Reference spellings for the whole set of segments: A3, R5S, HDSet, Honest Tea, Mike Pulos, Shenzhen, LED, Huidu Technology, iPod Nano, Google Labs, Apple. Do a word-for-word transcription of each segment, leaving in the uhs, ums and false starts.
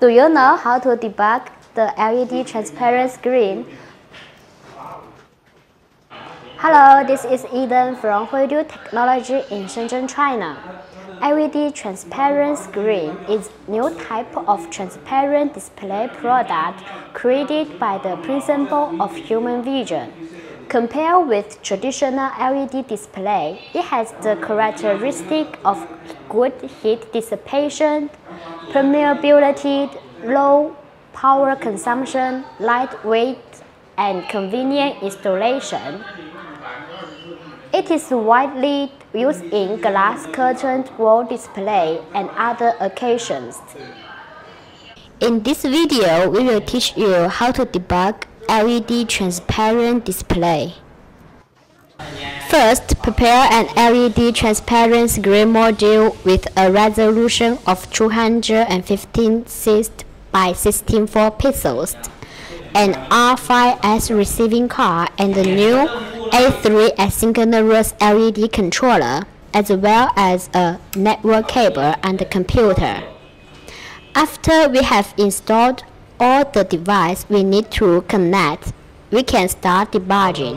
Do you know how to debug the L E D transparent screen? Hello, this is Eden from Huidu Technology in Shenzhen, China. L E D transparent screen is a new type of transparent display product created by the principle of human vision. Compared with traditional L E D display, it has the characteristic of good heat dissipation, permeability, low power consumption, lightweight, and convenient installation. It is widely used in glass curtained wall display and other occasions. In this video, we will teach you how to debug L E D transparent display. First, prepare an L E D transparent screen module with a resolution of two hundred fifteen by sixteen four pixels, an R five S receiving card, and the new A three asynchronous L E D controller, as well as a network cable and a computer. After we have installed all the devices we need to connect, we can start debugging.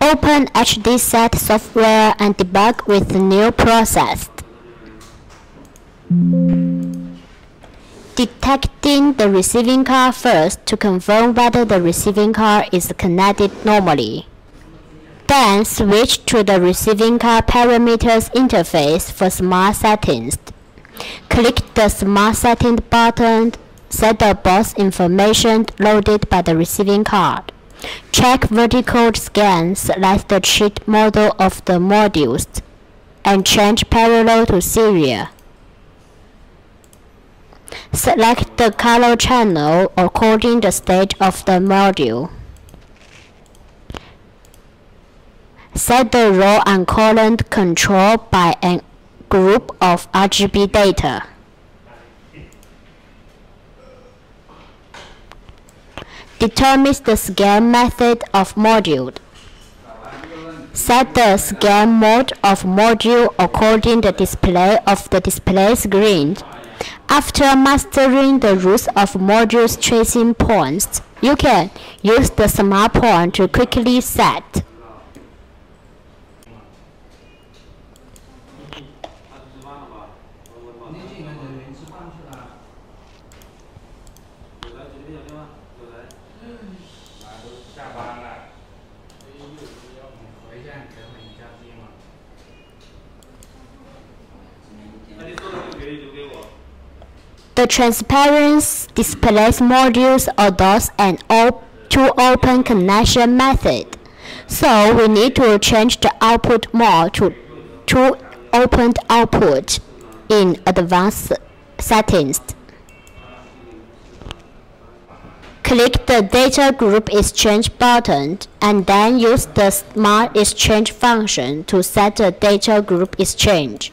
Open HDSet software and debug with the new process. Detecting the receiving card first to confirm whether the receiving card is connected normally. Then switch to the receiving card parameters interface for smart settings. Click the Smart Settings button, set the box information loaded by the receiving card. Check vertical scan, select the cheat model of the modules, and change parallel to serial. Select the color channel according to the stage of the module. Set the row and column control by an group of R G B data. Determines the scan method of module. Set the scan mode of module according to the display of the display screen. After mastering the rules of module's tracing points, you can use the smart point to quickly set. The transparent displays modules or dots and op to open connection method, so we need to change the output mode to to open output in advanced settings. Click the Data Group Exchange button and then use the Smart Exchange function to set the data group exchange.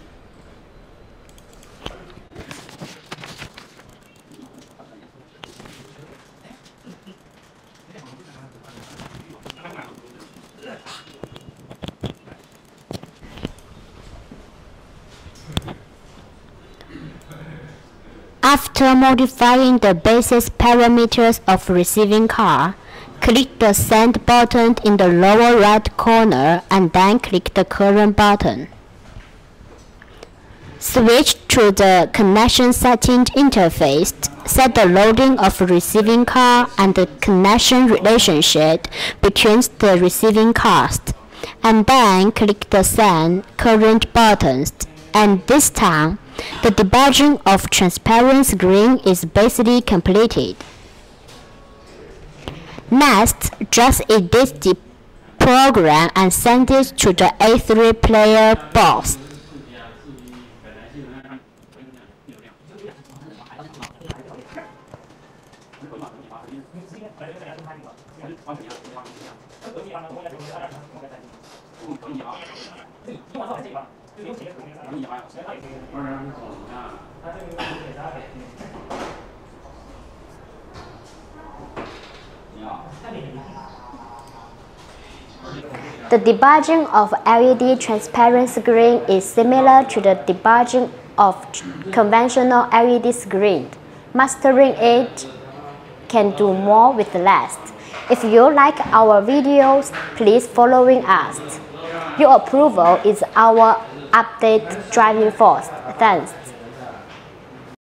After modifying the basis parameters of receiving card, click the Send button in the lower right corner and then click the Current button. Switch to the Connection Settings interface, set the loading of receiving card and the connection relationship between the receiving cards, and then click the Send Current buttons, and this time, the debugging of transparent screen is basically completed. Next, just edit the program and send it to the A three player box. The debugging of L E D transparent screen is similar to the debugging of conventional L E D screen. Mastering it can do more with less. If you like our videos, please following us. Your approval is our update driving force. Thanks.